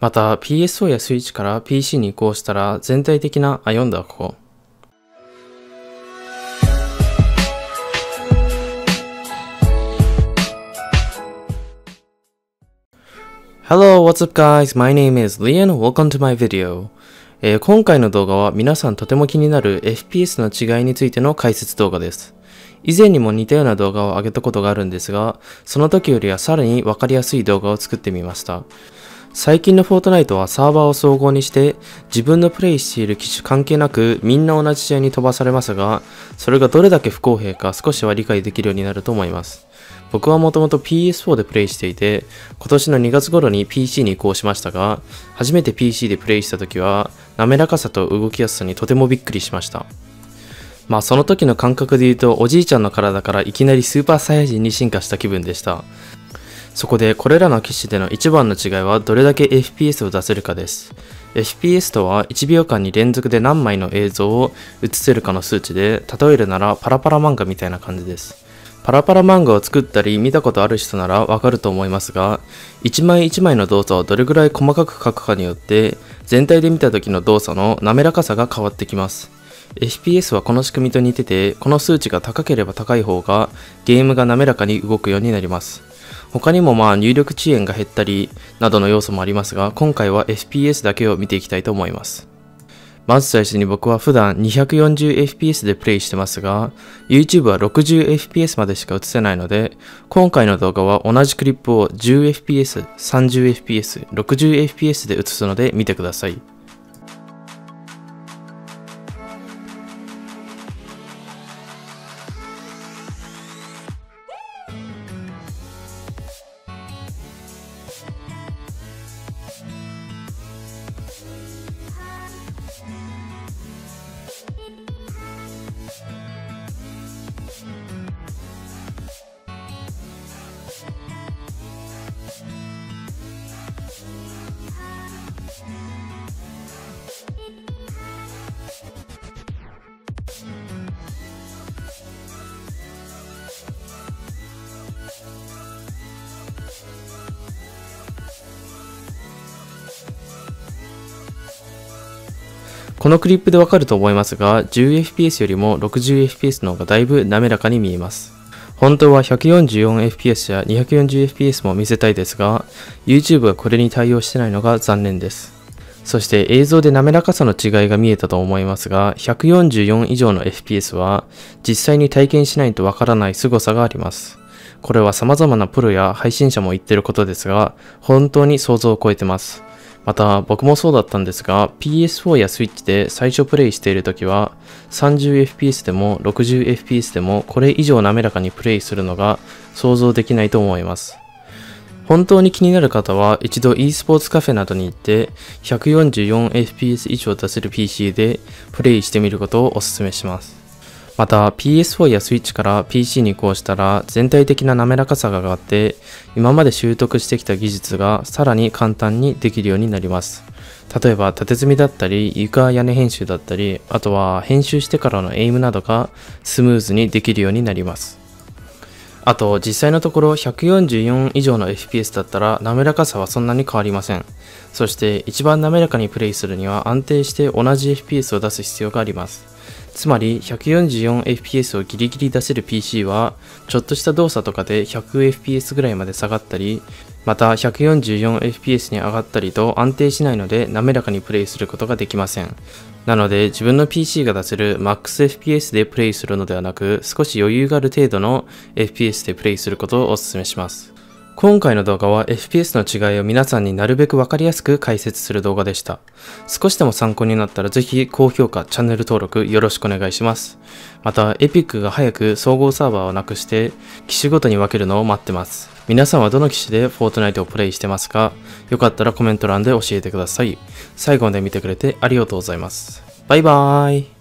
また PS4 や Switch から PC に移行したら全体的な、あ、読んだここ。Hello, what's up guys? My name is LiaqN. Welcome to my video. 今回の動画は皆さんとても気になる FPS の違いについての解説動画です。以前にも似たような動画を上げたことがあるんですが、その時よりはさらにわかりやすい動画を作ってみました。最近のフォートナイトはサーバーを総合にして、自分のプレイしている機種関係なくみんな同じ試合に飛ばされますが、それがどれだけ不公平か少しは理解できるようになると思います。僕はもともと PS4 でプレイしていて、今年の2月頃に PC に移行しましたが、初めて PC でプレイした時は、滑らかさと動きやすさにとてもびっくりしました。まあその時の感覚で言うと、おじいちゃんの体からいきなりスーパーサイヤ人に進化した気分でした。そこでこれらの機種での一番の違いはどれだけ FPS を出せるかです。FPS とは1秒間に連続で何枚の映像を映せるかの数値で、例えるならパラパラ漫画みたいな感じです。パラパラ漫画を作ったり見たことある人ならわかると思いますが、一枚一枚の動作をどれぐらい細かく描くかによって、全体で見た時の動作の滑らかさが変わってきます。FPS はこの仕組みと似てて、この数値が高ければ高い方がゲームが滑らかに動くようになります。他にも入力遅延が減ったりなどの要素もありますが、今回は FPS だけを見ていきたいと思います。まず最初に僕は普段 240fps でプレイしてますが、YouTube は 60fps までしか映せないので、今回の動画は同じクリップを 10fps、30fps、60fps で映すので見てください。このクリップでわかると思いますが、10fps よりも 60fps の方がだいぶ滑らかに見えます。本当は 144fps や 240fps も見せたいですが、YouTube はこれに対応してないのが残念です。そして映像で滑らかさの違いが見えたと思いますが、144以上の FPS は実際に体験しないとわからない凄さがあります。これは様々なプロや配信者も言ってることですが、本当に想像を超えてます。また僕もそうだったんですが、 PS4 や Switch で最初プレイしている時は 30fps でも 60fps でもこれ以上滑らかにプレイするのが想像できないと思います。本当に気になる方は一度 e スポーツカフェなどに行って 144fps 以上出せる PC でプレイしてみることをおすすめします。また PS4 や Switch から PC に移行したら全体的な滑らかさが上がって、今まで習得してきた技術がさらに簡単にできるようになります。例えば縦積みだったり床屋根編集だったり、あとは編集してからのエイムなどがスムーズにできるようになります。あと実際のところ144以上の FPS だったら滑らかさはそんなに変わりません。そして一番滑らかにプレイするには安定して同じ FPS を出す必要があります。つまり 144fps をギリギリ出せる PC はちょっとした動作とかで 100fps ぐらいまで下がったり、また 144fps に上がったりと安定しないので滑らかにプレイすることができません。なので自分の PC が出せる MAXFPS でプレイするのではなく、少し余裕がある程度の FPS でプレイすることをお勧めします。今回の動画は FPS の違いを皆さんになるべくわかりやすく解説する動画でした。少しでも参考になったらぜひ高評価、チャンネル登録よろしくお願いします。また、エピックが早く総合サーバーをなくして機種ごとに分けるのを待ってます。皆さんはどの機種でフォートナイトをプレイしてますか？よかったらコメント欄で教えてください。最後まで見てくれてありがとうございます。バイバーイ。